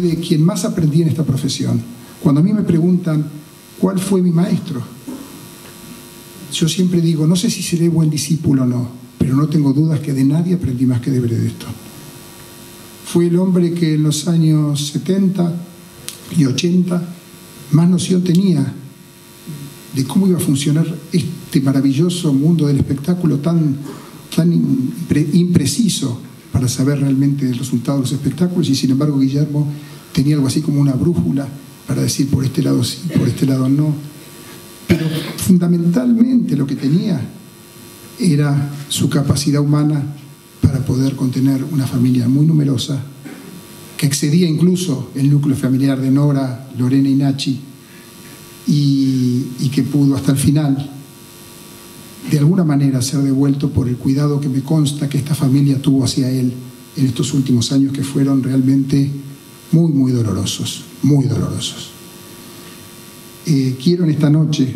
fue de quien más aprendí en esta profesión. Cuando a mí me preguntan cuál fue mi maestro, yo siempre digo, no sé si seré buen discípulo o no, pero no tengo dudas que de nadie aprendí más que de Bredeston. Fue el hombre que en los años 70 y 80 más noción tenía de cómo iba a funcionar este maravilloso mundo del espectáculo tan impreciso para saber realmente el resultado de los espectáculos, y sin embargo Guillermo tenía algo así como una brújula para decir por este lado sí, por este lado no. Pero fundamentalmente lo que tenía era su capacidad humana para poder contener una familia muy numerosa, que excedía incluso el núcleo familiar de Nora, Lorena y Nachi, y que pudo hasta el final de alguna manera ser devuelto por el cuidado que me consta que esta familia tuvo hacia él en estos últimos años, que fueron realmente muy, muy dolorosos, muy dolorosos. Quiero en esta noche,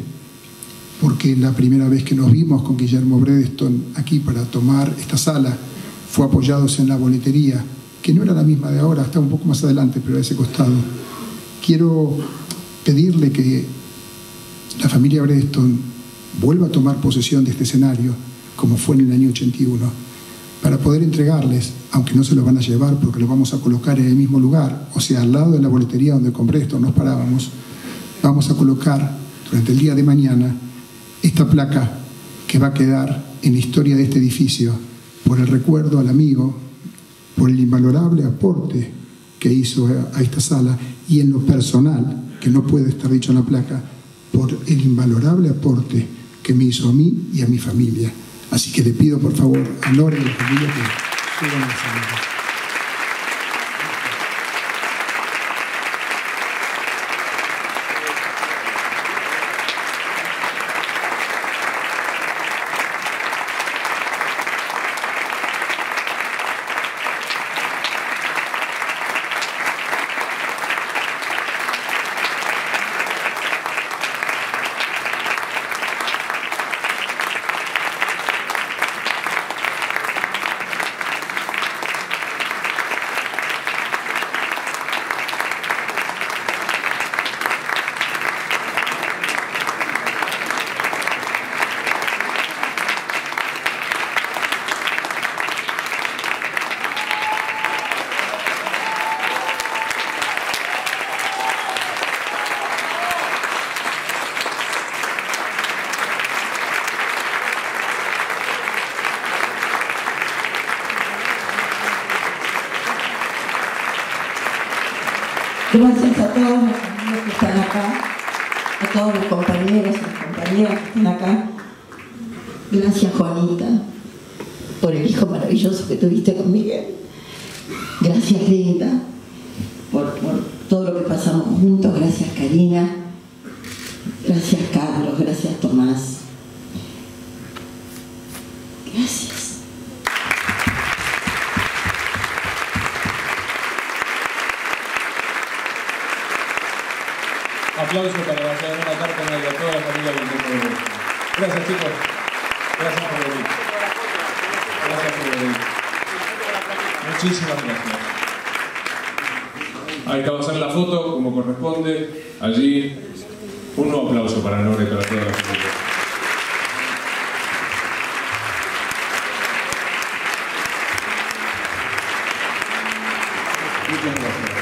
porque la primera vez que nos vimos con Guillermo Bredeston aquí para tomar esta sala fue apoyados en la boletería, que no era la misma de ahora, estaba un poco más adelante, pero a ese costado. Quiero pedirle que la familia Bredeston vuelva a tomar posesión de este escenario, como fue en el año 81, para poder entregarles, aunque no se los van a llevar porque los vamos a colocar en el mismo lugar, o sea, al lado de la boletería donde con Bredeston nos parábamos, vamos a colocar durante el día de mañana esta placa que va a quedar en la historia de este edificio por el recuerdo al amigo, por el invalorable aporte que hizo a esta sala, y en lo personal, que no puede estar dicho en la placa, por el invalorable aporte que me hizo a mí y a mi familia. Así que le pido por favor a Nora y a la familia que suban a la sala. Gracias a todos los amigos que están acá, a todos los compañeros y compañeras que están acá. Gracias, Juanita, por el hijo maravilloso que tuviste con Miguel. Gracias, Linda, por todo lo que pasamos juntos. Gracias, Karina. Gracias, Carlos. Gracias, Tomás. Gracias. Aplausos para la segunda carta de toda la familia Guillermo. Gracias, chicos. Gracias por venir. Gracias por venir. Muchísimas gracias. Hay que avanzar la foto como corresponde. Allí, un nuevo aplauso para Nora y para toda la familia. Muchas gracias.